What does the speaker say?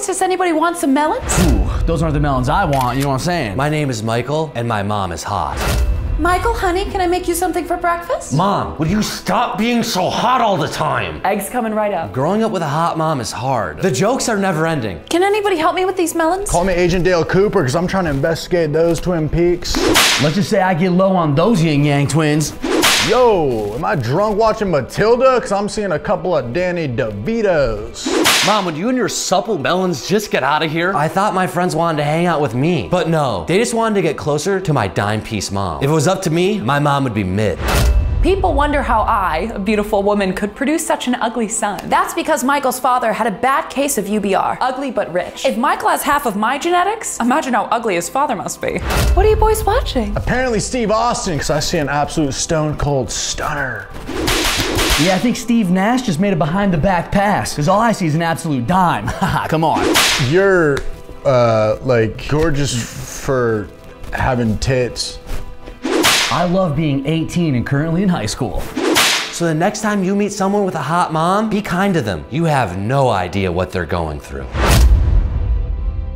guys? Does anybody want some melons? Ooh, those aren't the melons I want, you know what I'm saying? My name is Michael, and my mom is hot. Michael, honey, can I make you something for breakfast? Mom, will you stop being so hot all the time? Eggs coming right up. Growing up with a hot mom is hard. The jokes are never ending. Can anybody help me with these melons? Call me Agent Dale Cooper, because I'm trying to investigate those Twin Peaks. Let's just say I get low on those Yin-Yang Twins. Yo, am I drunk watching Matilda? Because I'm seeing a couple of Danny DeVitos. Mom, would you and your supple melons just get out of here? I thought my friends wanted to hang out with me, but no. They just wanted to get closer to my dime-piece mom. If it was up to me, my mom would be mid. People wonder how I, a beautiful woman, could produce such an ugly son. That's because Michael's father had a bad case of UBR. Ugly but rich. If Michael has half of my genetics, imagine how ugly his father must be. What are you boys watching? Apparently Steve Austin, because I see an absolute stone cold stunner. Yeah, I think Steve Nash just made a behind the back pass, because all I see is an absolute dime. Haha, come on. You're, like, gorgeous for having tits. I love being 18 and currently in high school. So the next time you meet someone with a hot mom, be kind to them. You have no idea what they're going through.